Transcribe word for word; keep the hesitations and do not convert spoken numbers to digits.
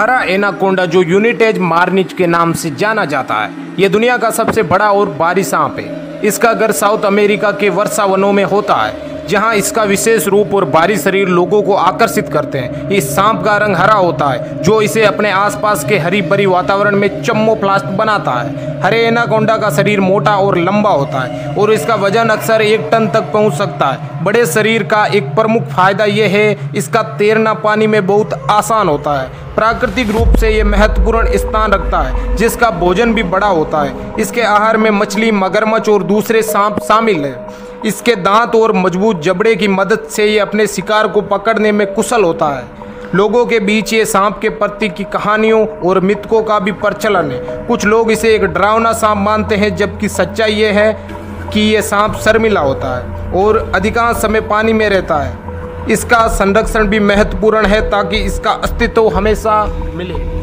हरा एनाकोंडा जो यूनिटेज मार्निच के नाम से जाना जाता है, ये दुनिया का सबसे बड़ा और भारी सांप है। इसका घर साउथ अमेरिका के वर्षा वनों में होता है, जहां इसका विशेष रूप और भारी शरीर लोगों को आकर्षित करते हैं। इस सांप का रंग हरा होता है, जो इसे अपने आसपास के हरी भरी वातावरण में चम्मोप्लास्ट बनाता है। हरे एनाकोंडा का शरीर मोटा और लंबा होता है और इसका वजन अक्सर एक टन तक पहुँच सकता है। बड़े शरीर का एक प्रमुख फायदा यह है इसका तैरना पानी में बहुत आसान होता है। प्राकृतिक रूप से यह महत्वपूर्ण स्थान रखता है, जिसका भोजन भी बड़ा होता है। इसके आहार में मछली, मगरमच्छ और दूसरे सांप शामिल हैं। इसके दांत और मजबूत जबड़े की मदद से ये अपने शिकार को पकड़ने में कुशल होता है। लोगों के बीच ये सांप के प्रति की कहानियों और मिथकों का भी प्रचलन है। कुछ लोग इसे एक डरावना सांप मानते हैं, जबकि सच्चाई ये है कि ये सांप शर्मिला होता है और अधिकांश समय पानी में रहता है। इसका संरक्षण भी महत्वपूर्ण है ताकि इसका अस्तित्व हमेशा मिले।